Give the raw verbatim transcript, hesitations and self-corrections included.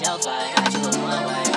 watch out, fight. Got you in one way.